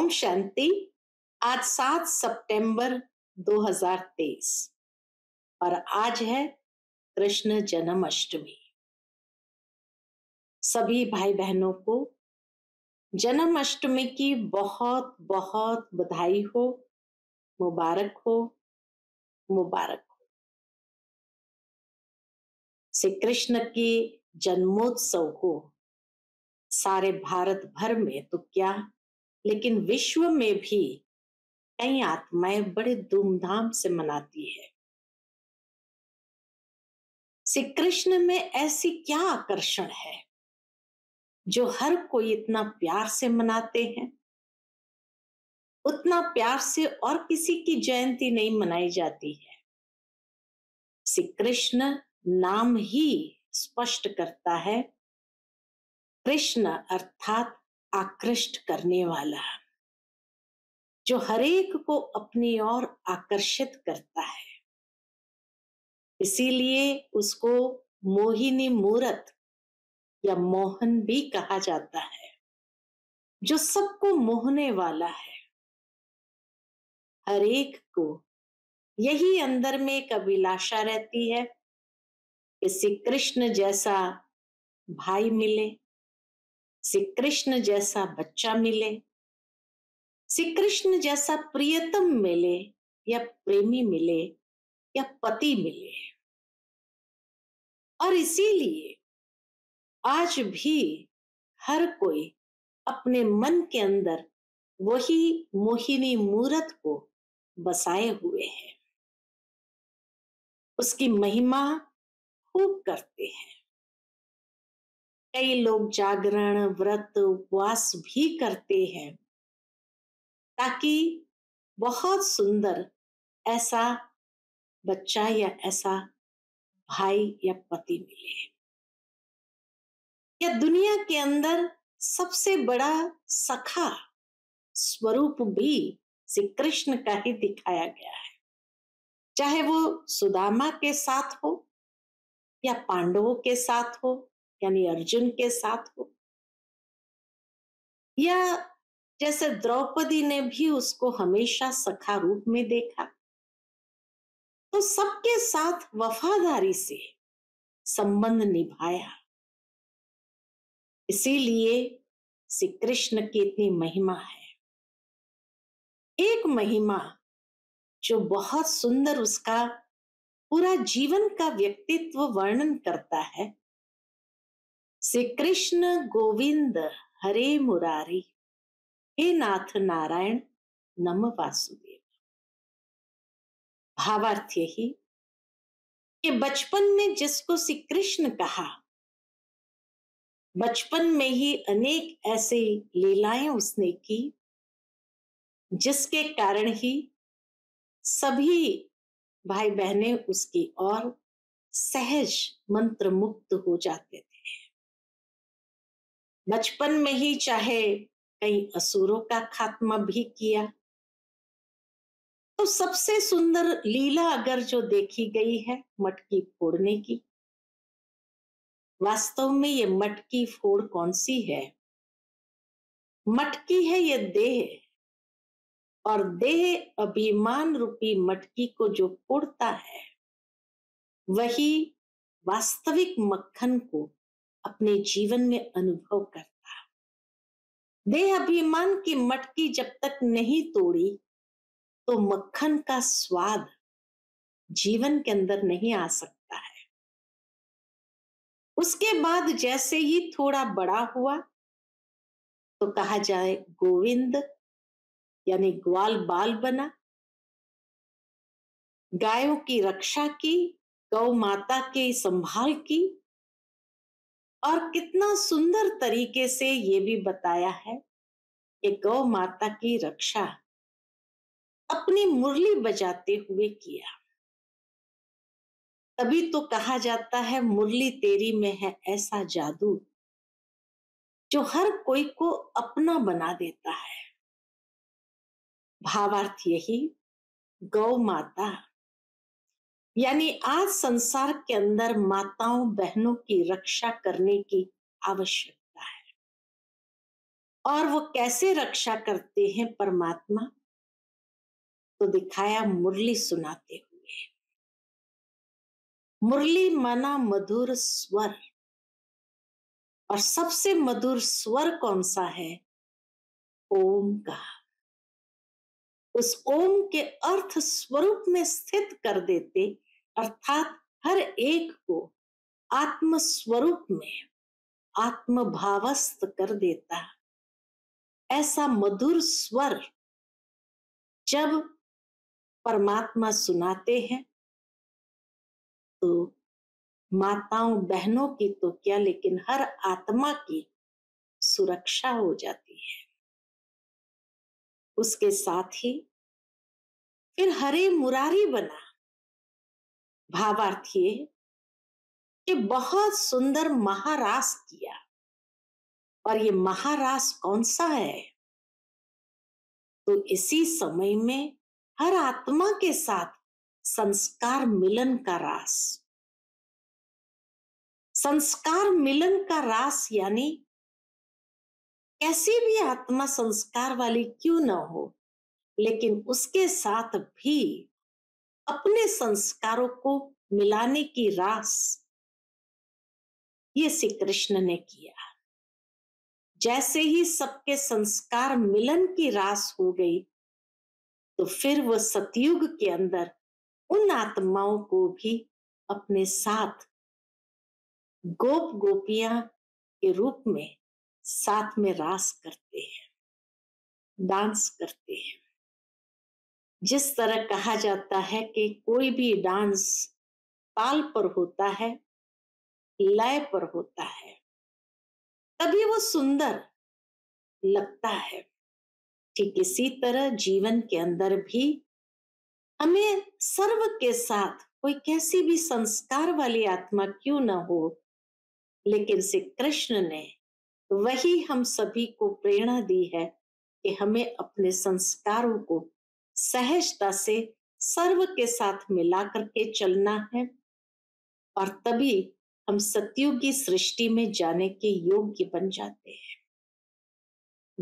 ओम शांति। आज 7 सितंबर 2023 और आज है कृष्ण जन्माष्टमी। सभी भाई बहनों को जन्माष्टमी की बहुत बहुत बधाई हो, मुबारक हो, मुबारक हो। श्री कृष्ण के जन्मोत्सव को सारे भारत भर में तो क्या लेकिन विश्व में भी कई आत्माएं बड़े धूमधाम से मनाती है। श्री कृष्ण में ऐसी क्या आकर्षण है जो हर कोई इतना प्यार से मनाते हैं? उतना प्यार से और किसी की जयंती नहीं मनाई जाती है। श्री कृष्ण नाम ही स्पष्ट करता है, कृष्ण अर्थात आकृष्ट करने वाला, जो हरेक को अपनी ओर आकर्षित करता है। इसीलिए उसको मोहिनी मूरत या मोहन भी कहा जाता है, जो सबको मोहने वाला है। हरेक को यही अंदर में एक अभिलाषा रहती है, श्री कृष्ण जैसा भाई मिले, श्री कृष्ण जैसा बच्चा मिले, श्री कृष्ण जैसा प्रियतम मिले या प्रेमी मिले या पति मिले। और इसीलिए आज भी हर कोई अपने मन के अंदर वही मोहिनी मूरत को बसाए हुए है, उसकी महिमा खूब करते हैं। कई लोग जागरण, व्रत, उपवास भी करते हैं ताकि बहुत सुंदर ऐसा बच्चा या ऐसा भाई या पति मिले, या दुनिया के अंदर सबसे बड़ा सखा स्वरूप भी श्री कृष्ण का ही दिखाया गया है, चाहे वो सुदामा के साथ हो या पांडवों के साथ हो यानी अर्जुन के साथ हो, या जैसे द्रौपदी ने भी उसको हमेशा सखा रूप में देखा। तो सबके साथ वफादारी से संबंध निभाया। इसीलिए श्री कृष्ण की इतनी महिमा है। एक महिमा जो बहुत सुंदर उसका पूरा जीवन का व्यक्तित्व वर्णन करता है, श्री कृष्ण गोविंद हरे मुरारी, हे नाथ नारायण नम वासुदेव। भावार्थ यही कि बचपन में जिसको श्री कृष्ण कहा, बचपन में ही अनेक ऐसे लीलाएं उसने की जिसके कारण ही सभी भाई बहनें उसकी और सहज मंत्र मुक्त हो जाते थे। बचपन में ही चाहे कई असुरों का खात्मा भी किया। तो सबसे सुंदर लीला अगर जो देखी गई है मटकी फोड़ने की, वास्तव में ये मटकी फोड़ कौन सी है? मटकी है ये देह, और देह अभिमान रूपी मटकी को जो फोड़ता है वही वास्तविक मक्खन को अपने जीवन में अनुभव करता। देह अभिमान की मटकी जब तक नहीं तोड़ी तो मक्खन का स्वाद जीवन के अंदर नहीं आ सकता है। उसके बाद जैसे ही थोड़ा बड़ा हुआ तो कहा जाए गोविंद यानी ग्वाल बाल बना, गायों की रक्षा की, गौ माता की संभाल की। और कितना सुंदर तरीके से ये भी बताया है कि गौ माता की रक्षा अपनी मुरली बजाते हुए किया। तभी तो कहा जाता है मुरली तेरी में है ऐसा जादू जो हर कोई को अपना बना देता है। भावार्थ यही गौ माता यानी आज संसार के अंदर माताओं बहनों की रक्षा करने की आवश्यकता है। और वो कैसे रक्षा करते हैं परमात्मा, तो दिखाया मुरली सुनाते हुए। मुरली माना मधुर स्वर, और सबसे मधुर स्वर कौन सा है? ओम का। उस ओम के अर्थ स्वरूप में स्थित कर देते, अर्थात हर एक को आत्म स्वरूप में आत्मभावस्थ कर देता। ऐसा मधुर स्वर जब परमात्मा सुनाते हैं तो माताओं बहनों की तो क्या, लेकिन हर आत्मा की सुरक्षा हो जाती है। उसके साथ ही फिर हरे मुरारी बना, भावार्थी कि बहुत सुंदर महारास किया। और ये महारास कौन सा है? तो इसी समय में हर आत्मा के साथ संस्कार मिलन का रास। संस्कार मिलन का रास यानी कैसी भी आत्मा संस्कार वाली क्यों ना हो, लेकिन उसके साथ भी अपने संस्कारों को मिलाने की रास ये श्री कृष्ण ने किया। जैसे ही सबके संस्कार मिलन की रास हो गई तो फिर वो सतयुग के अंदर उन आत्माओं को भी अपने साथ गोप गोपियां के रूप में साथ में रास करते हैं, डांस करते हैं। जिस तरह कहा जाता है कि कोई भी डांस ताल पर होता है, लय पर होता है, तभी वो सुंदर लगता है। ठीक इसी तरह जीवन के अंदर भी हमें सर्व के साथ कोई कैसी भी संस्कार वाली आत्मा क्यों ना हो, लेकिन श्री कृष्ण ने वही हम सभी को प्रेरणा दी है कि हमें अपने संस्कारों को सहजता से सर्व के साथ मिला करके चलना है, और तभी हम सतयुग की सृष्टि में जाने के योग्य बन जाते हैं,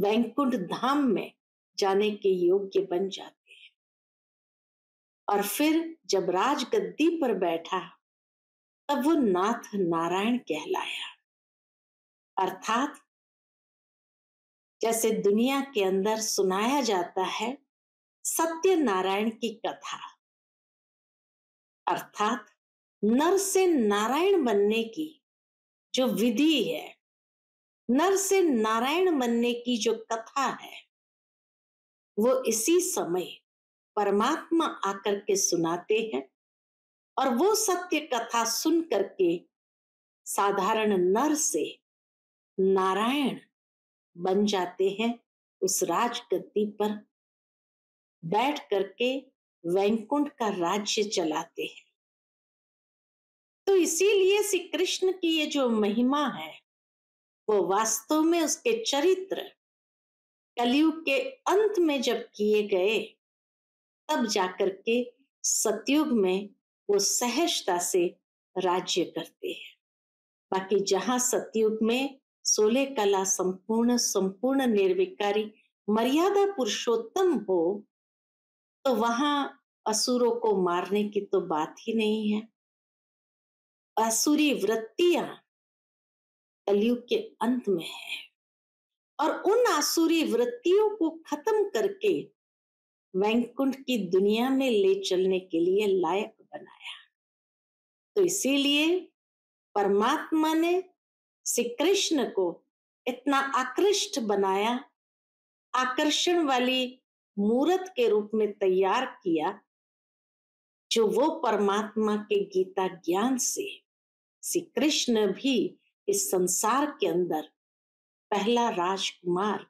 वैकुंठ धाम में जाने के योग्य बन जाते हैं। और फिर जब राज गद्दी पर बैठा तब वो नाथ नारायण कहलाया। अर्थात जैसे दुनिया के अंदर सुनाया जाता है सत्य नारायण की कथा, अर्थात नर से नारायण बनने की जो विधि है, नर से नारायण बनने की जो कथा है, वो इसी समय परमात्मा आकर के सुनाते हैं। और वो सत्य कथा सुन करके साधारण नर से नारायण बन जाते हैं, उस राजगद्दी पर बैठ करके वैकुंठ का राज्य चलाते हैं। तो इसीलिए श्री कृष्ण की ये जो महिमा है वो वास्तव में उसके चरित्र कलियुग के अंत में जब किए गए तब जाकर के सतयुग में वो सहजता से राज्य करते हैं। बाकी जहां सतयुग में 16 कला संपूर्ण संपूर्ण निर्विकारी मर्यादा पुरुषोत्तम हो, तो वहां असुरों को मारने की तो बात ही नहीं है। असुरी वृत्तियां कलियुग के अंत में है, और उन आसुरी वृत्तियों को खत्म करके वैकुंठ की दुनिया में ले चलने के लिए लायक बनाया। तो इसीलिए परमात्मा ने श्री कृष्ण को इतना आकृष्ट बनाया, आकर्षण वाली मूर्त के रूप में तैयार किया, जो वो परमात्मा के गीता ज्ञान से श्री कृष्ण भी इस संसार के अंदर पहला राजकुमार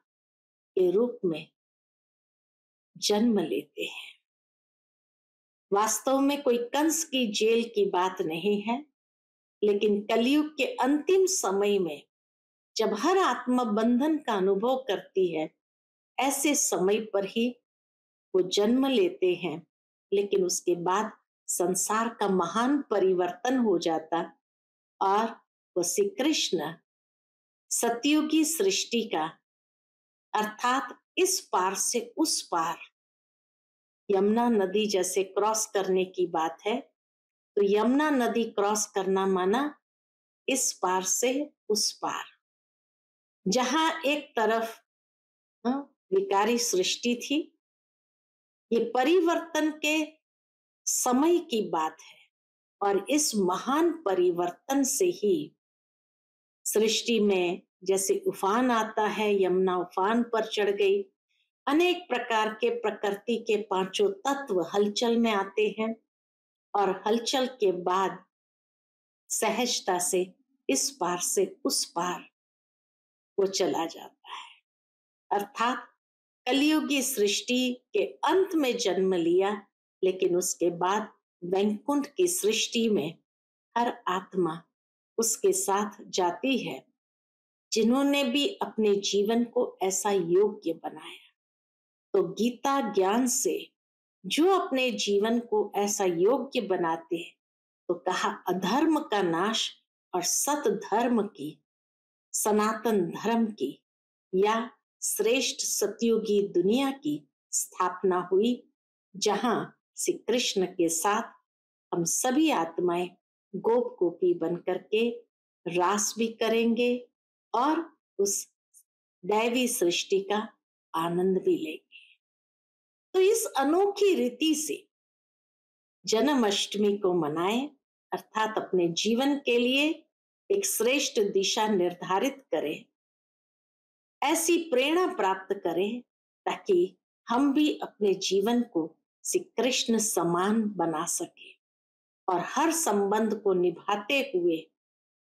के रूप में जन्म लेते हैं। वास्तव में कोई कंस की जेल की बात नहीं है, लेकिन कलियुग के अंतिम समय में जब हर आत्मा बंधन का अनुभव करती है, ऐसे समय पर ही वो जन्म लेते हैं। लेकिन उसके बाद संसार का महान परिवर्तन हो जाता और वो श्री कृष्ण सतयुगी सृष्टि का अर्थात इस पार से उस पार यमुना नदी जैसे क्रॉस करने की बात है, तो यमुना नदी क्रॉस करना माना इस पार से उस पार। जहां एक तरफ विकारी सृष्टि थी, ये परिवर्तन के समय की बात है और इस महान परिवर्तन से ही सृष्टि में जैसे उफान आता है, यमुना उफान पर चढ़ गई, अनेक प्रकार के प्रकृति के पांचों तत्व हलचल में आते हैं और हलचल के बाद सहजता से इस पार से उस पार वो चला जाता है। अर्थात कलियुगी सृष्टि के अंत में जन्म लिया, लेकिन उसके बाद वैकुंठ की सृष्टि में हर आत्मा उसके साथ जाती है, जिन्होंने भी अपने जीवन को ऐसा योग्य बनाया। तो गीता ज्ञान से जो अपने जीवन को ऐसा योग्य बनाते हैं, तो कहा अधर्म का नाश और सत धर्म की, सनातन धर्म की या श्रेष्ठ सतयुगी दुनिया की स्थापना हुई, जहां श्री कृष्ण के साथ हम सभी आत्माएं गोप गोपी बनकर के रास भी करेंगे और उस दैवी सृष्टि का आनंद भी लेंगे। तो इस अनोखी रीति से जन्माष्टमी को मनाएं, अर्थात अपने जीवन के लिए एक श्रेष्ठ दिशा निर्धारित करें, ऐसी प्रेरणा प्राप्त करें ताकि हम भी अपने जीवन को श्री कृष्ण समान बना सके और हर संबंध को निभाते हुए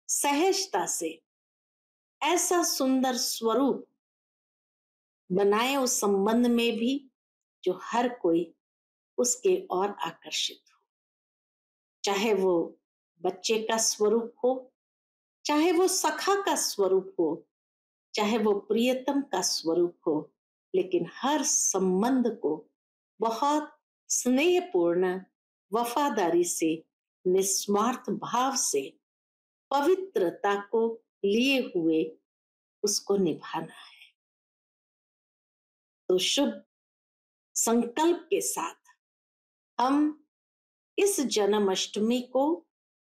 सहजता से ऐसा सुंदर स्वरूप बनाए उस संबंध में भी, जो हर कोई उसके और आकर्षित हो, चाहे वो बच्चे का स्वरूप हो, चाहे वो सखा का स्वरूप हो, चाहे वो प्रियतम का स्वरूप हो, लेकिन हर संबंध को बहुत स्नेहपूर्ण, वफादारी से, निस्वार्थ भाव से, पवित्रता को लिए हुए उसको निभाना है। तो शुभ संकल्प के साथ हम इस जन्माष्टमी को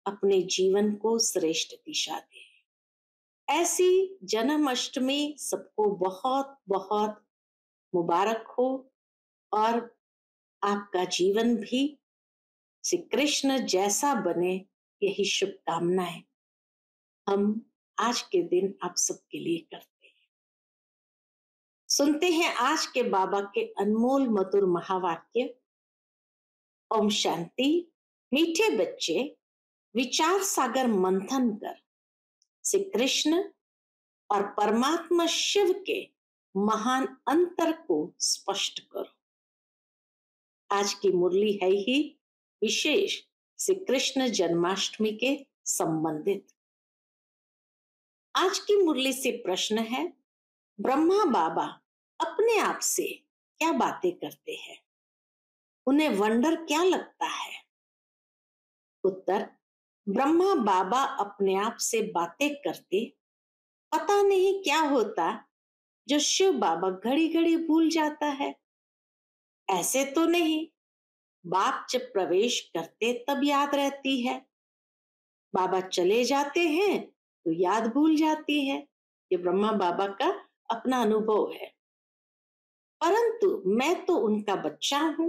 अपने जीवन को श्रेष्ठ दिशा दें। ऐसी जन्माष्टमी सबको बहुत बहुत मुबारक हो और आपका जीवन भी श्री कृष्ण जैसा बने, यही शुभकामनाएं हम आज के दिन आप सबके लिए करते हैं। सुनते हैं आज के बाबा के अनमोल मधुर महावाक्य। ओम शांति। मीठे बच्चे, विचार सागर मंथन कर श्री कृष्ण और परमात्मा शिव के महान अंतर को स्पष्ट करो। आज की मुरली है ही विशेष श्री कृष्ण जन्माष्टमी के संबंधित। आज की मुरली से प्रश्न है, ब्रह्मा बाबा अपने आप से क्या बातें करते हैं? उन्हें वंडर क्या लगता है? उत्तर, ब्रह्मा बाबा अपने आप से बातें करते, पता नहीं क्या होता जो शिव बाबा घड़ी घड़ी भूल जाता है। ऐसे तो नहीं, बाप जब प्रवेश करते तब याद रहती है, बाबा चले जाते हैं तो याद भूल जाती है। ये ब्रह्मा बाबा का अपना अनुभव है। परंतु मैं तो उनका बच्चा हूं,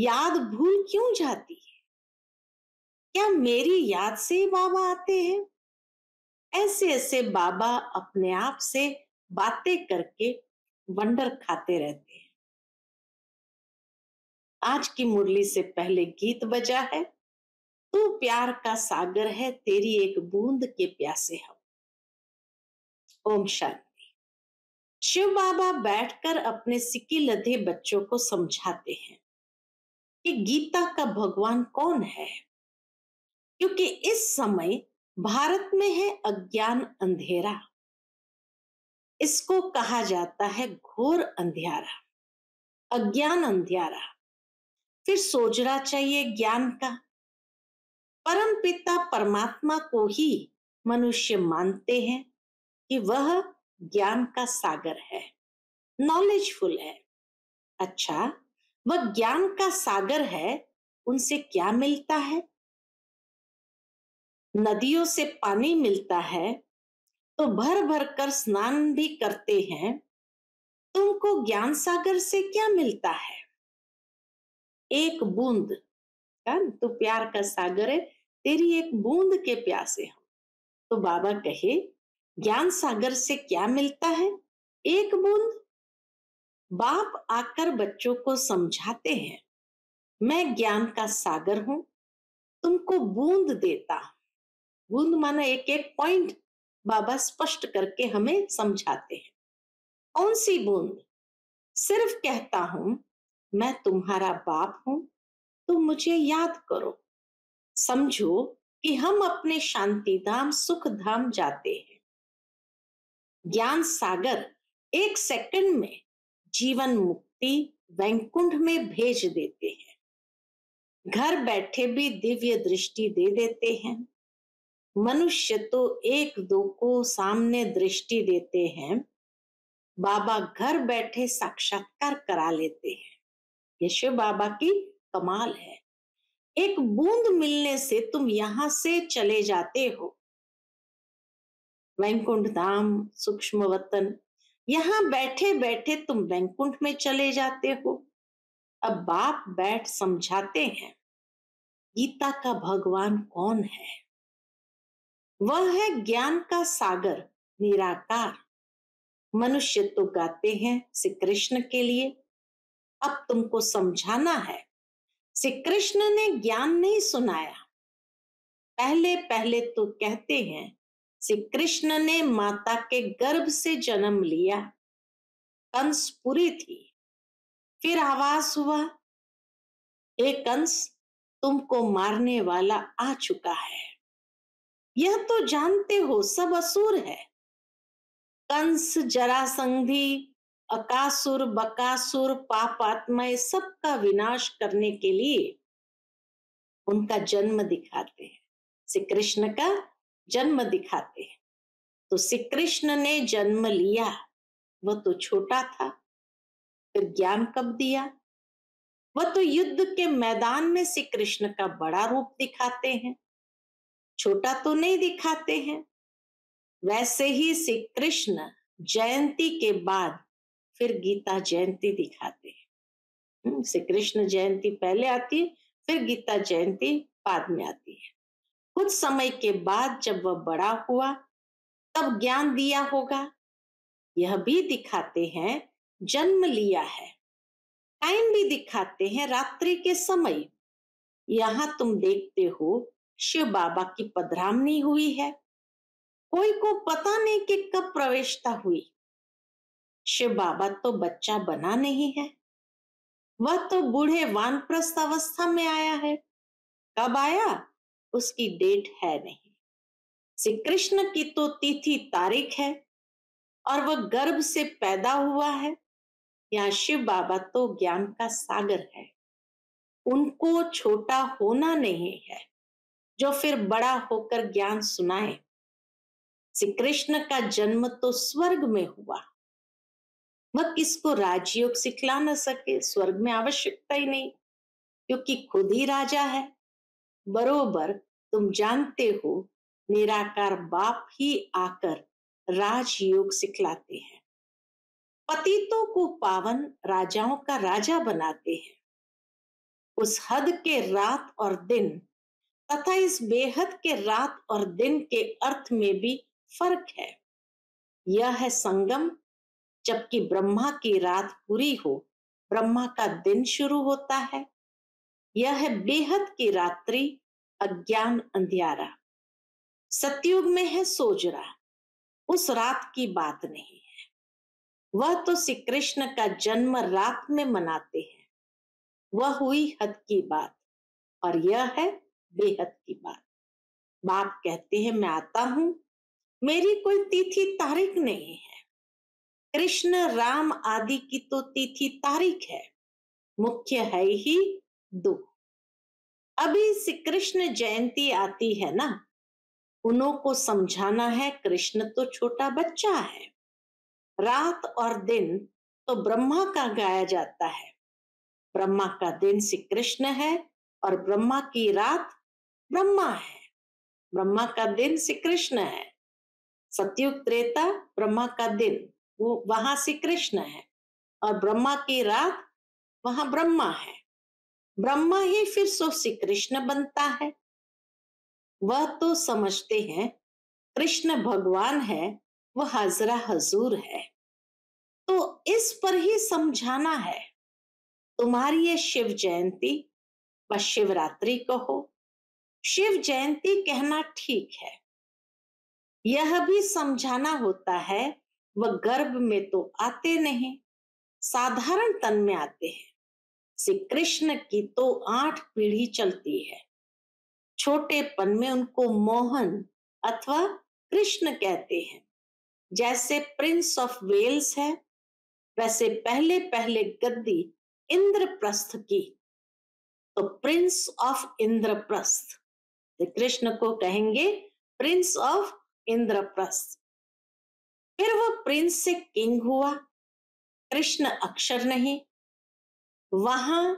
याद भूल क्यों जाती है? क्या मेरी याद से ही बाबा आते हैं? ऐसे ऐसे बाबा अपने आप से बातें करके वंडर खाते रहते हैं। आज की मुरली से पहले गीत बजा है, तू प्यार का सागर है, तेरी एक बूंद के प्यासे हम। ओम शांति। शिव बाबा बैठकर अपने सिक्की लधे बच्चों को समझाते हैं कि गीता का भगवान कौन है, क्योंकि इस समय भारत में है अज्ञान अंधेरा। इसको कहा जाता है घोर अंधेरा, अज्ञान अंधेरा। फिर सोचना चाहिए ज्ञान का। परम पिता परमात्मा को ही मनुष्य मानते हैं कि वह ज्ञान का सागर है, नॉलेजफुल है, अच्छा वह ज्ञान का सागर है, उनसे क्या मिलता है? नदियों से पानी मिलता है तो भर भर कर स्नान भी करते हैं, तुमको ज्ञान सागर से क्या मिलता है? एक बूंद का तो प्यार का सागर है, तेरी एक बूंद के प्यासे हम। तो बाबा कहे ज्ञान सागर से क्या मिलता है? एक बूंद। बाप आकर बच्चों को समझाते हैं, मैं ज्ञान का सागर हूं, तुमको बूंद देता। बूंद माना एक एक पॉइंट बाबा स्पष्ट करके हमें समझाते हैं। कौन सी बूंद? सिर्फ कहता हूं मैं तुम्हारा बाप हूं, तुम मुझे याद करो, समझो कि हम अपने शांति धाम सुख धाम जाते हैं। ज्ञान सागर एक सेकंड में जीवन मुक्ति वैकुंठ में भेज देते हैं, घर बैठे भी दिव्य दृष्टि दे देते हैं। मनुष्य तो एक दो को सामने दृष्टि देते हैं, बाबा घर बैठे साक्षात्कार करा लेते हैं। ये शिव बाबा की कमाल है। एक बूंद मिलने से तुम यहां से चले जाते हो वैकुंठ धाम सूक्ष्म वतन, यहां बैठे बैठे तुम वैकुंठ में चले जाते हो। अब बाप बैठ समझाते हैं गीता का भगवान कौन है, वह है ज्ञान का सागर निराकार। मनुष्य तो गाते हैं श्री कृष्ण के लिए, अब तुमको समझाना है श्री कृष्ण ने ज्ञान नहीं सुनाया। पहले पहले तो कहते हैं श्री कृष्ण ने माता के गर्भ से जन्म लिया, कंस पूरी थी, फिर आवाज हुआ एक कंस तुमको मारने वाला आ चुका है। यह तो जानते हो सब असुर है, कंस जरासंधि अकासुर बकासुर पाप आत्माएं सबका विनाश करने के लिए उनका जन्म दिखाते हैं, श्री कृष्ण का जन्म दिखाते हैं। तो श्री कृष्ण ने जन्म लिया, वह तो छोटा था, फिर ज्ञान कब दिया? वह तो युद्ध के मैदान में श्री कृष्ण का बड़ा रूप दिखाते हैं, छोटा तो नहीं दिखाते हैं। वैसे ही श्री कृष्ण जयंती के बाद फिर गीता जयंती दिखाते हैं। श्री कृष्ण जयंती पहले आती है, फिर गीता जयंती बाद में आती है। कुछ समय के बाद जब वह बड़ा हुआ तब ज्ञान दिया होगा, यह भी दिखाते हैं जन्म लिया है। टाइम भी दिखाते हैं, रात्रि के समय यहां तुम देखते हो शिव बाबा की पधरामनी हुई है, कोई को पता नहीं कि कब प्रवेशता हुई। शिव बाबा तो बच्चा बना नहीं है, वह तो बूढ़े वानप्रस्थ अवस्था में आया है, कब आया उसकी डेट है नहीं। श्री कृष्ण की तो तिथि तारीख है और वह गर्भ से पैदा हुआ है। यहाँ शिव बाबा तो ज्ञान का सागर है, उनको छोटा होना नहीं है जो फिर बड़ा होकर ज्ञान सुनाए। श्री कृष्ण का जन्म तो स्वर्ग में हुआ, वह किसको राजयोग सिखला न सके, स्वर्ग में आवश्यकता ही नहीं क्योंकि खुद ही राजा है। बरोबर तुम जानते हो निराकार बाप ही आकर राजयोग सिखलाते हैं, पतितों को पावन राजाओं का राजा बनाते हैं। उस हद के रात और दिन तथा इस बेहद के रात और दिन के अर्थ में भी फर्क है। यह है संगम, जबकि ब्रह्मा की रात पूरी हो ब्रह्मा का दिन शुरू होता है। यह है बेहद की रात्रि, अज्ञान अंधियारा। सतयुग में है सोजरा, उस रात की बात नहीं है, वह तो श्री कृष्ण का जन्म रात में मनाते हैं, वह हुई हद की बात और यह है बेहद की बात। बाप कहते हैं मैं आता हूं, मेरी कोई तिथि तारीख नहीं है। कृष्ण राम आदि की तो तिथि तारीख है, मुख्य है ही दो। अभी श्री कृष्ण जयंती आती है ना, उन्हों को समझाना है कृष्ण तो छोटा बच्चा है, रात और दिन तो ब्रह्मा का गाया जाता है। ब्रह्मा का दिन श्री कृष्ण है और ब्रह्मा की रात ब्रह्मा है। ब्रह्मा का दिन श्री कृष्ण है। सत्युग त्रेता ब्रह्मा का दिन वो वहां श्री कृष्ण है और ब्रह्मा की रात वहां ब्रह्मा है। ब्रह्मा ही फिर सो श्री कृष्ण बनता है। वह तो समझते हैं कृष्ण भगवान है, वह हाजरा हजूर है। तो इस पर ही समझाना है। तुम्हारी ये शिव जयंती व शिवरात्रि कहो, शिव जयंती कहना ठीक है। यह भी समझाना होता है वह गर्भ में तो आते नहीं, साधारण तन में आते हैं। श्री कृष्ण की तो 8 पीढ़ी चलती है। छोटेपन में उनको मोहन अथवा कृष्ण कहते हैं। जैसे प्रिंस ऑफ वेल्स है, वैसे पहले पहले गद्दी इंद्रप्रस्थ की। तो प्रिंस ऑफ इंद्रप्रस्थ, कृष्ण को कहेंगे प्रिंस ऑफ इंद्रप्रस्थ। फिर वह प्रिंस से किंग हुआ। कृष्ण अक्षर नहीं, वहां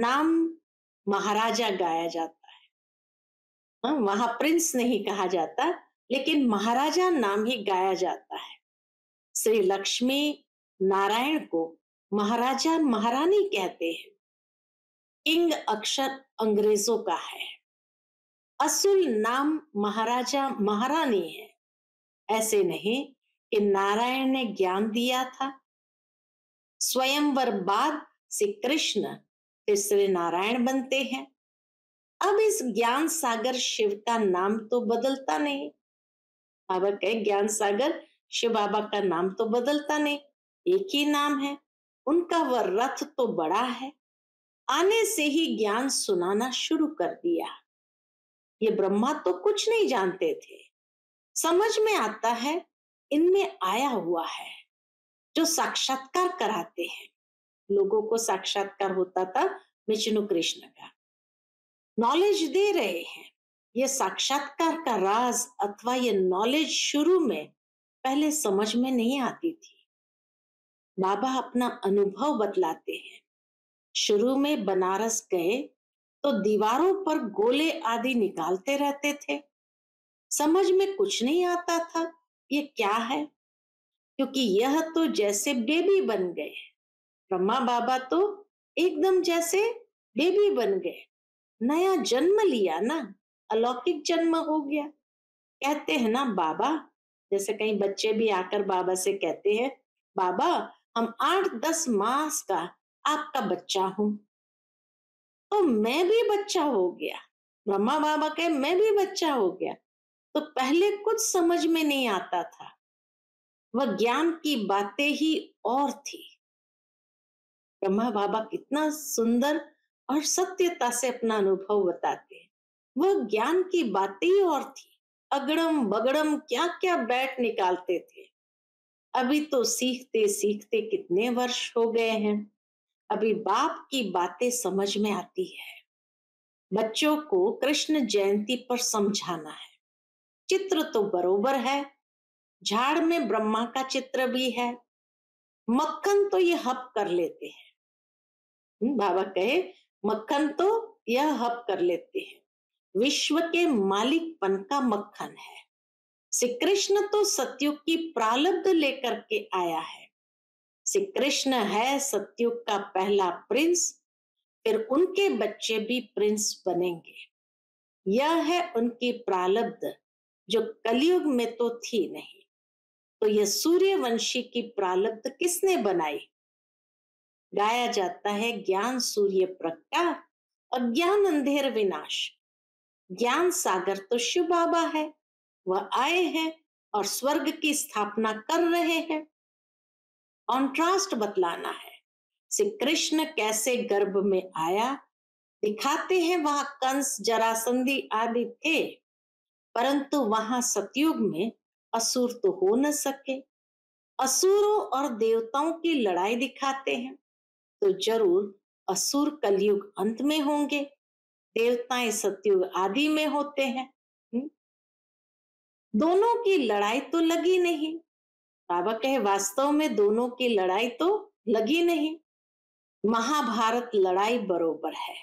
नाम महाराजा गाया जाता है। वहां प्रिंस नहीं कहा जाता, लेकिन महाराजा नाम ही गाया जाता है। श्री लक्ष्मी नारायण को महाराजा महारानी कहते हैं। किंग अक्षर अंग्रेजों का है, असुल नाम महाराजा महारानी है। ऐसे नहीं कि नारायण ने ज्ञान दिया था। स्वयंवर बाद श्री कृष्ण फिर श्री नारायण बनते हैं। अब इस ज्ञान सागर शिव का नाम तो बदलता नहीं। अब कहे ज्ञान सागर शिव बाबा का नाम तो बदलता नहीं, एक ही नाम है उनका। वह रथ तो बड़ा है। आने से ही ज्ञान सुनाना शुरू कर दिया। ये ब्रह्मा तो कुछ नहीं जानते थे। समझ में आता है इनमें आया हुआ है, जो साक्षात्कार कराते हैं। लोगों को साक्षात्कार होता था विष्णु कृष्ण का। नॉलेज दे रहे हैं। ये साक्षात्कार का राज अथवा ये नॉलेज शुरू में पहले समझ में नहीं आती थी। बाबा अपना अनुभव बतलाते हैं। शुरू में बनारस गए तो दीवारों पर गोले आदि निकालते रहते थे। समझ में कुछ नहीं आता था ये क्या है, क्योंकि यह तो जैसे बेबी बन गए। ब्रह्मा बाबा तो एकदम जैसे बेबी बन गए। नया जन्म लिया ना, अलौकिक जन्म हो गया। कहते हैं ना बाबा, जैसे कई बच्चे भी आकर बाबा से कहते हैं, बाबा हम 8-10 मास का आपका बच्चा हूं। तो मैं भी बच्चा हो गया। ब्रह्मा बाबा कहे मैं भी बच्चा हो गया। तो पहले कुछ समझ में नहीं आता था। वह ज्ञान की बातें ही और थी। ब्रह्मा बाबा कितना सुंदर और सत्यता से अपना अनुभव बताते हैं। वह ज्ञान की बातें ही और थी। अगड़म बगड़म क्या क्या बैठ निकालते थे। अभी तो सीखते सीखते कितने वर्ष हो गए हैं। अभी बाप की बातें समझ में आती है। बच्चों को कृष्ण जयंती पर समझाना है। चित्र तो बरोबर है। झाड़ में ब्रह्मा का चित्र भी है। मक्खन तो ये हप कर लेते हैं। बाबा कहे मक्खन तो यह हप कर लेते हैं। विश्व के मालिकपन का मक्खन है। श्री कृष्ण तो सत्युग की प्रालब्ध लेकर के आया है। श्री कृष्ण है सत्युग का पहला प्रिंस। फिर उनके बच्चे भी प्रिंस बनेंगे। यह है उनकी प्रालब्ध, जो कलयुग में तो थी नहीं। तो यह सूर्यवंशी की प्रालब्ध किसने बनाई? गाया जाता है ज्ञान सूर्य प्रकाश और ज्ञान अंधेर विनाश। ज्ञान सागर तो शिव बाबा है। वह आए हैं और स्वर्ग की स्थापना कर रहे हैं। कॉन्ट्रास्ट बतलाना है। श्री कृष्ण कैसे गर्भ में आया दिखाते हैं। वहां कंस जरासंधी आदि थे, परंतु वहां सतयुग में असुर तो हो न सके। असुरों और देवताओं की लड़ाई दिखाते हैं। तो जरूर असुर कलयुग अंत में होंगे, देवताएं सतयुग आदि में होते हैं। दोनों की लड़ाई तो लगी नहीं। बाबा कहे वास्तव में दोनों की लड़ाई तो लगी नहीं। महाभारत लड़ाई बरोबर है,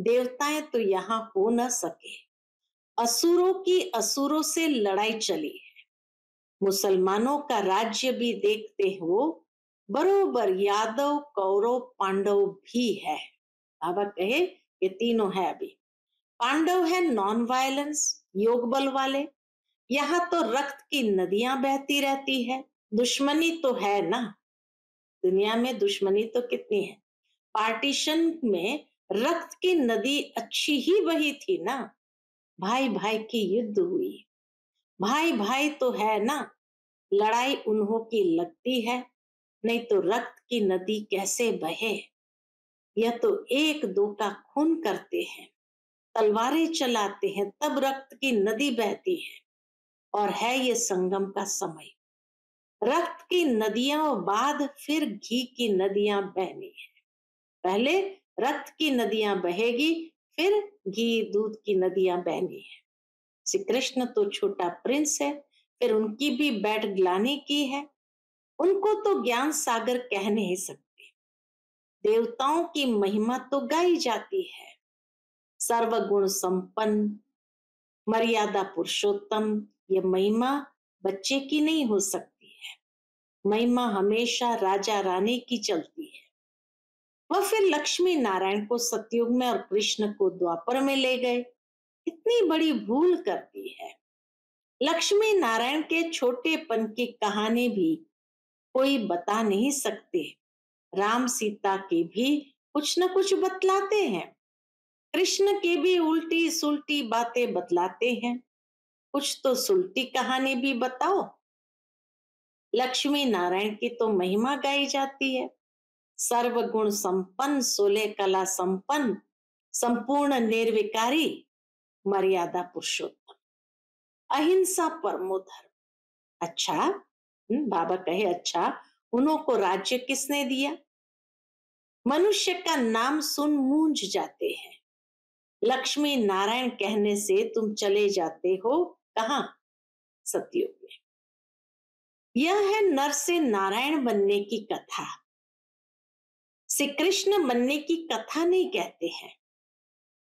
देवताएं तो यहाँ हो न सके। असुरों की असुरों से लड़ाई चली है, मुसलमानों का राज्य भी देखते हो बरोबर यादव कौरव पांडव भी है। बाबा कहे ये तीनों है। अभी पांडव है नॉन वायलेंस योग बल वाले, यहाँ तो रक्त की नदियां बहती रहती है। दुश्मनी तो है ना, दुनिया में दुश्मनी तो कितनी है। पार्टीशन में रक्त की नदी अच्छी ही बही थी ना, भाई भाई की युद्ध हुई। भाई भाई तो है ना, लड़ाई उन्हों की लगती है, नहीं तो रक्त की नदी कैसे बहे। यह तो एक दो का खून करते हैं, तलवारें चलाते हैं, तब रक्त की नदी बहती है। और है ये संगम का समय, रक्त की नदियों बाद फिर घी की नदियां बहनी है। पहले रक्त की नदियां बहेगी, फिर घी दूध की नदियां बहनी है। श्री कृष्ण तो छोटा प्रिंस है, फिर उनकी भी बैठ ग्लानी की है। उनको तो ज्ञान सागर कह नहीं सकते। देवताओं की महिमा तो गाई जाती है, सर्वगुण संपन्न मर्यादा पुरुषोत्तम। यह महिमा बच्चे की नहीं हो सकती है, महिमा हमेशा राजा रानी की चलती है। वह फिर लक्ष्मी नारायण को सतयुग में और कृष्ण को द्वापर में ले गए। इतनी बड़ी भूल करती है। लक्ष्मी नारायण के छोटेपन की कहानी भी कोई बता नहीं सकते। राम सीता की भी कुछ न कुछ बतलाते हैं, कृष्ण की भी उल्टी सुलटी बातें बतलाते हैं। कुछ तो सुलटी कहानी भी बताओ। लक्ष्मी नारायण की तो महिमा गाई जाती है, सर्वगुण संपन्न, 16 कला संपन्न, संपूर्ण निर्विकारी मर्यादा पुरुषोत्तम, अहिंसा परमो धर्म। अच्छा बाबा कहे, अच्छा उन्हों को राज्य किसने दिया? मनुष्य का नाम सुन मूंझ जाते हैं। लक्ष्मी नारायण कहने से तुम चले जाते हो कहां? सतयुग में। यह है नर से नारायण बनने की कथा। श्री कृष्ण बनने की कथा नहीं कहते हैं,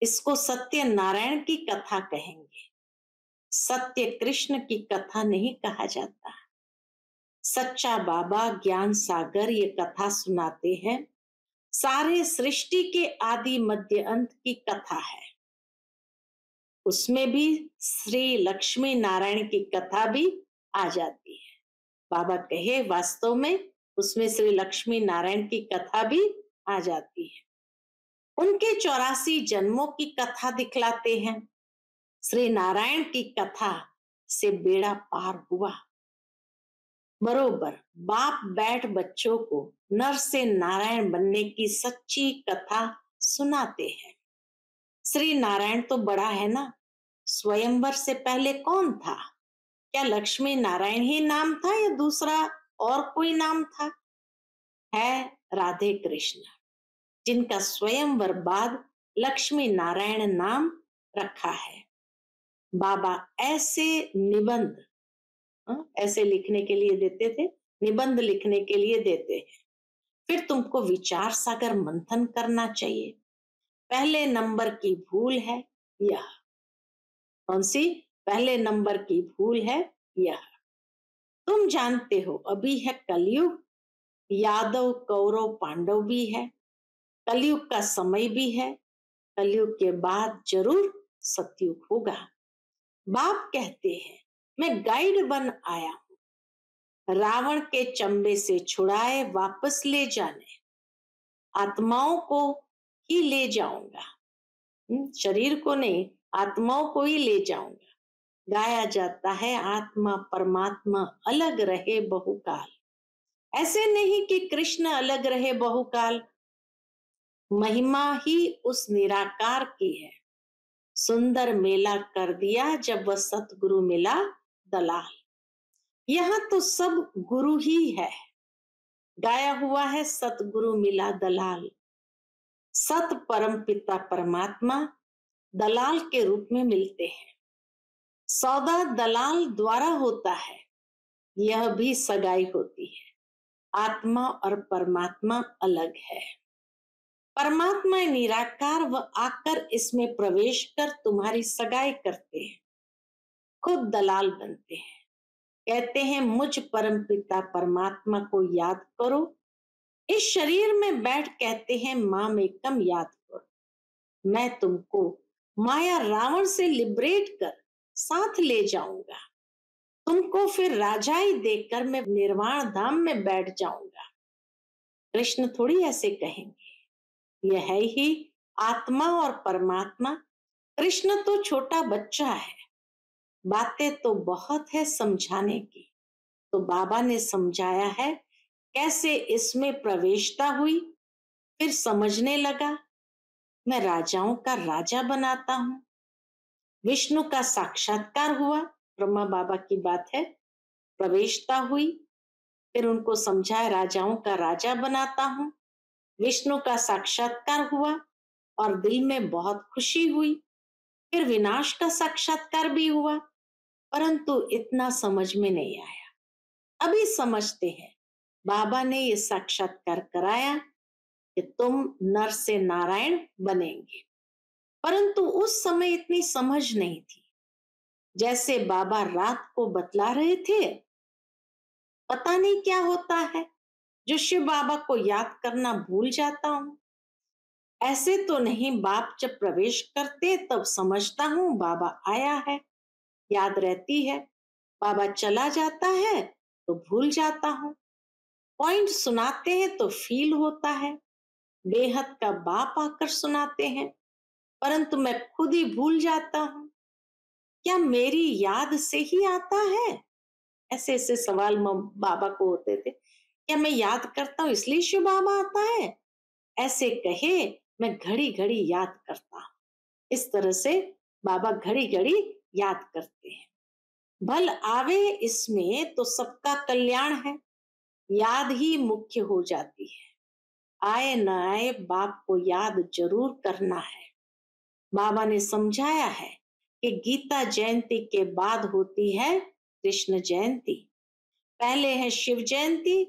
इसको सत्य नारायण की कथा कहेंगे। सत्य कृष्ण की कथा नहीं कहा जाता। सच्चा बाबा ज्ञान सागर ये कथा सुनाते हैं, सारे सृष्टि के आदि मध्य अंत की कथा है। उसमें भी श्री लक्ष्मी नारायण की कथा भी आ जाती है। बाबा कहे वास्तव में उसमें श्री लक्ष्मी नारायण की कथा भी आ जाती है। उनके 84 जन्मों की कथा दिखलाते हैं। श्री नारायण की कथा से बेड़ा पार हुआ बरोबर। बाप बैठ बच्चों को नर से नारायण बनने की सच्ची कथा सुनाते हैं। श्री नारायण तो बड़ा है ना, स्वयंवर से पहले कौन था? क्या लक्ष्मी नारायण ही नाम था या दूसरा और कोई नाम था? है राधे कृष्ण, जिनका स्वयंवर बाद लक्ष्मी नारायण नाम रखा है। बाबा ऐसे निबंध ऐसे लिखने के लिए देते थे, निबंध लिखने के लिए देते हैं। फिर तुमको विचार सागर मंथन करना चाहिए। पहले नंबर की भूल है यह। कौन सी? पहले नंबर की भूल है यह। तुम जानते हो अभी है कलयुग, यादव कौरव पांडव भी है, कलयुग का समय भी है। कलयुग के बाद जरूर सतयुग होगा। बाप कहते हैं मैं गाइड बन आया हूं, रावण के चंबे से छुड़ाए वापस ले जाने। आत्माओं को ही ले जाऊंगा, शरीर को नहीं, आत्माओं को ही ले जाऊंगा। गाया जाता है आत्मा परमात्मा अलग रहे बहुकाल। ऐसे नहीं कि कृष्ण अलग रहे बहुकाल, महिमा ही उस निराकार की है। सुंदर मेला कर दिया जब वह सतगुरु मिला दलाल। यहाँ तो सब गुरु ही है। गाया हुआ है सतगुरु मिला दलाल। सत परम पिता परमात्मा दलाल के रूप में मिलते हैं। सौदा दलाल द्वारा होता है, यह भी सगाई होती है। आत्मा और परमात्मा अलग है। परमात्मा निराकार व आकर इसमें प्रवेश कर तुम्हारी सगाई करते हैं, खुद दलाल बनते हैं। कहते हैं मुझ परम पिता परमात्मा को याद करो। इस शरीर में बैठ कहते हैं मां में कम याद करो, मैं तुमको माया रावण से लिबरेट कर साथ ले जाऊंगा। तुमको फिर राजाई देकर मैं निर्वाण धाम में बैठ जाऊंगा। कृष्ण थोड़ी ऐसे कहेंगे। यह है ही आत्मा और परमात्मा। कृष्ण तो छोटा बच्चा है, बातें तो बहुत है समझाने की। तो बाबा ने समझाया है कैसे इसमें प्रवेशता हुई। फिर समझने लगा, मैं राजाओं का राजा बनाता हूं। विष्णु का साक्षात्कार हुआ, ब्रह्मा बाबा की बात है। प्रवेशता हुई, फिर उनको समझाया राजाओं का राजा बनाता हूं। विष्णु का साक्षात्कार हुआ और दिल में बहुत खुशी हुई। फिर विनाश का साक्षात्कार भी हुआ, परंतु इतना समझ में नहीं आया। अभी समझते हैं। बाबा ने ये साक्षात्कार कराया कि तुम नर से नारायण बनेंगे, परंतु उस समय इतनी समझ नहीं थी। जैसे बाबा रात को बतला रहे थे, पता नहीं क्या होता है जो शिव बाबा को याद करना भूल जाता हूँ। ऐसे तो नहीं, बाप जब प्रवेश करते तब समझता हूँ बाबा आया है, याद रहती है। बाबा चला जाता है तो भूल जाता हूँ। पॉइंट सुनाते हैं तो फील होता है, बेहद का बाप आकर सुनाते हैं, परंतु मैं खुद ही भूल जाता हूँ। क्या मेरी याद से ही आता है? ऐसे ऐसे सवाल बाबा को होते थे। क्या मैं याद करता हूँ इसलिए शिव बाबा आता है? ऐसे कहे मैं घड़ी घड़ी याद करता हूँ। इस तरह से बाबा घड़ी घड़ी याद करते हैं। भल आवे इसमें तो सबका कल्याण है। याद ही मुख्य हो जाती है। आए न आए बाप को याद जरूर करना है। बाबा ने समझाया है कि गीता जयंती के बाद होती है कृष्ण जयंती। पहले है शिव जयंती,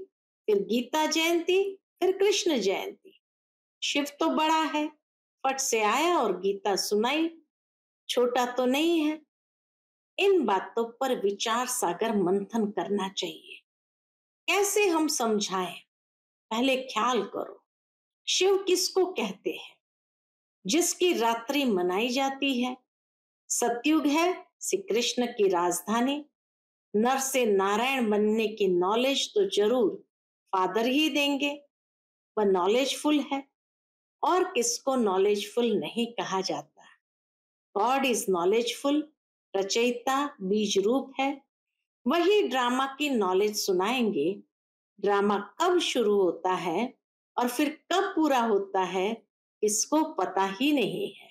फिर गीता जयंती, फिर कृष्ण जयंती। शिव तो बड़ा है, फट से आया और गीता सुनाई, छोटा तो नहीं है। इन बातों पर विचार सागर मंथन करना चाहिए। कैसे हम समझाएं? पहले ख्याल करो, शिव किसको कहते हैं? जिसकी रात्रि मनाई जाती है। सत्युग है श्री कृष्ण की राजधानी। नर से नारायण बनने की नॉलेज तो जरूर फादर ही देंगे। वह नॉलेजफुल है, और किसको नॉलेजफुल नहीं कहा जाता। God is knowledgeful. रचयिता बीज रूप है, वही ड्रामा की नॉलेज सुनाएंगे। ड्रामा कब शुरू होता है और फिर कब पूरा होता है, इसको पता ही नहीं है।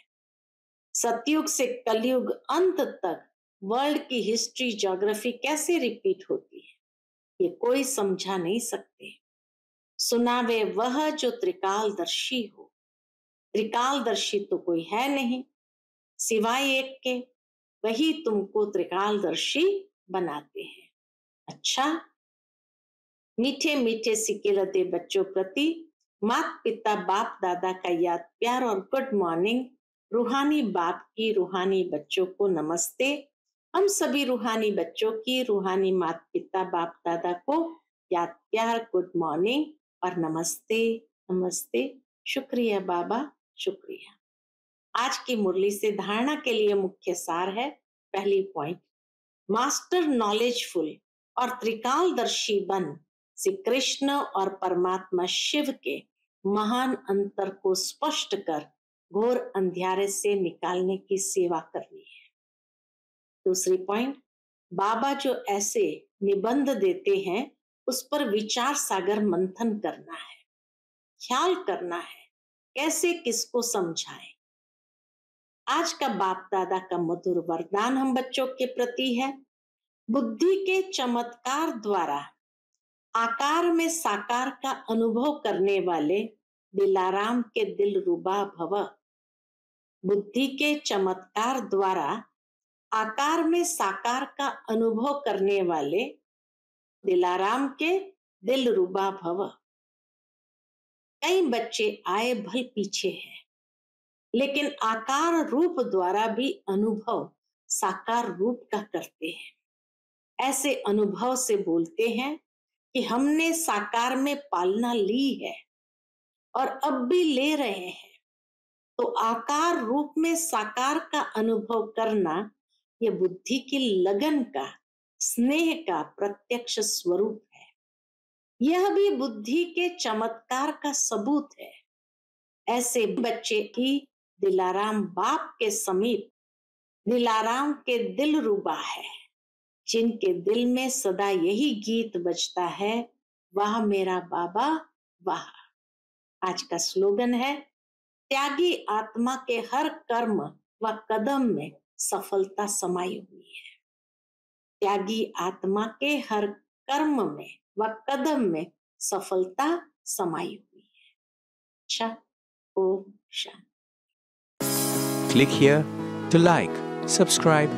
सतयुग से कलयुग अंत तक वर्ल्ड की हिस्ट्री ज्योग्राफी कैसे रिपीट होती है, ये कोई समझा नहीं सकते। सुनावे वह जो त्रिकालदर्शी हो। त्रिकालदर्शी तो कोई है नहीं सिवाय एक के, वही तुमको त्रिकालदर्शी बनाते हैं। अच्छा, मीठे मीठे सिक्के लदे बच्चों प्रति माता पिता बाप दादा का याद प्यार और गुड मॉर्निंग। रूहानी बाप की रूहानी बच्चों को नमस्ते। हम सभी रूहानी बच्चों की रूहानी माता पिता बाप दादा को याद प्यार, गुड मॉर्निंग और नमस्ते नमस्ते। शुक्रिया बाबा, शुक्रिया। आज की मुरली से धारणा के लिए मुख्य सार है। पहली पॉइंट, मास्टर नॉलेजफुल और त्रिकालदर्शी बन श्री कृष्ण और परमात्मा शिव के महान अंतर को स्पष्ट कर घोर अंधेरे से निकालने की सेवा करनी है। दूसरी पॉइंट, बाबा जो ऐसे निबंध देते हैं उस पर विचार सागर मंथन करना है, ख्याल करना है कैसे किसको समझाएं। आज का बाप दादा का मधुर वरदान हम बच्चों के प्रति है। बुद्धि के चमत्कार द्वारा आकार में साकार का अनुभव करने वाले दिलाराम के दिल रुबा भव। बुद्धि के चमत्कार द्वारा आकार में साकार का अनुभव करने वाले दिलाराम के दिलरुबा भव। कई बच्चे आए भल पीछे हैं, लेकिन आकार रूप द्वारा भी अनुभव साकार रूप का करते हैं। ऐसे अनुभव से बोलते हैं कि हमने साकार में पालना ली है और अब भी ले रहे हैं। तो आकार रूप में साकार का अनुभव करना यह बुद्धि की लगन का, स्नेह का प्रत्यक्ष स्वरूप है। यह भी बुद्धि के चमत्कार का सबूत है। ऐसे बच्चे ही दिलाराम बाप के समीप दिलाराम के दिलरुबा है। जिनके दिल में सदा यही गीत बजता है, वाह मेरा बाबा वाह। आज का स्लोगन है, त्यागी आत्मा के हर कर्म व कदम में सफलता समाई हुई है। त्यागी आत्मा के हर कर्म में व कदम में सफलता समाई हुई है। अच्छा, Om Shanti. Click here to like, subscribe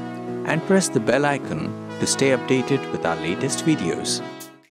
and press the bell icon to stay updated with our latest videos.